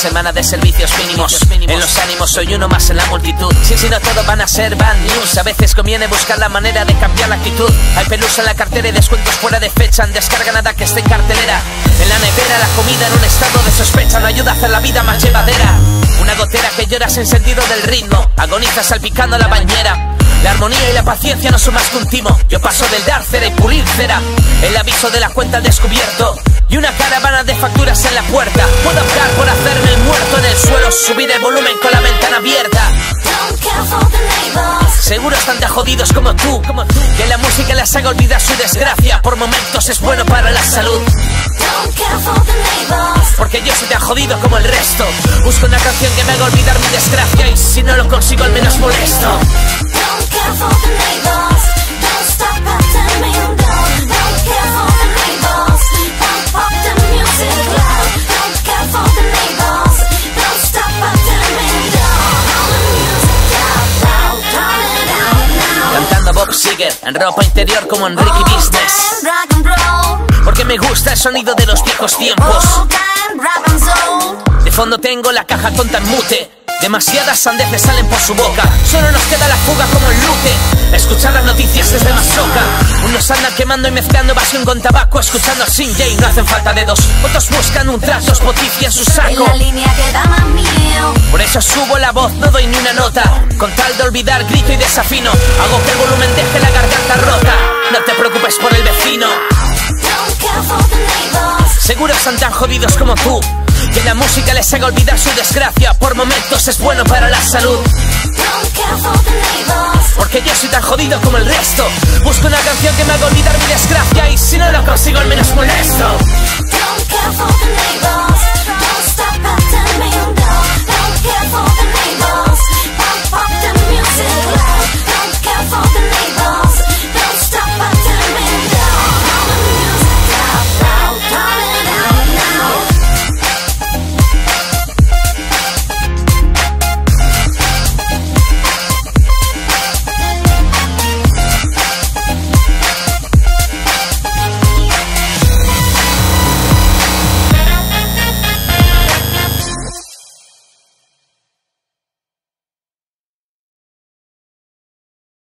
Semana de servicios mínimos. En los ánimos soy uno más en la multitud. Si no todo van a ser bad news. A veces conviene buscar la manera de cambiar la actitud. Hay pelusa en la cartera y descuentos fuera de fecha. En descarga nada que esté en cartelera. En la nevera la comida en un estado de sospecha. No ayuda a hacer la vida más llevadera. Una gotera que llora sin sentido del ritmo. Agoniza salpicando la bañera. La armonía y la paciencia no son más que un timo. Yo paso del dar cera y pulir cera. El aviso de la cuenta al descubierto y una caravana de facturas en la puerta. Puedo optar por hacerme el muerto en el suelo, subir el volumen con la ventana abierta. Seguro están tan jodidos como tú, que la música les haga olvidar su desgracia. Por momentos es bueno para la salud, porque yo soy tan jodido como el resto. Busco una canción que me haga olvidar mi desgracia, y si no lo consigo al menos molesto. En ropa interior como en Ricky Business, porque me gusta el sonido de los viejos tiempos. De fondo tengo la caja con tan mute. Demasiadas sandeces salen por su boca. Solo nos queda la fuga como el lute. Escuchar las noticias desde Masoca. Unos andan quemando y mezclando evasión con tabaco, escuchando sin Jay, no hacen falta dedos. Otros buscan un trato, Spotify en su saco. Por eso subo la voz, no doy ni una nota. Con tal de olvidar grito y desafino, hago que el volumen deje la garganta rota. No te preocupes por el vecino. Seguro están tan jodidos como tú, que la música les haga olvidar su desgracia. Por momentos es bueno para la salud, porque yo soy tan jodido como el resto. Busco una canción que me haga olvidar mi desgracia, y si no lo consigo al menos molesto.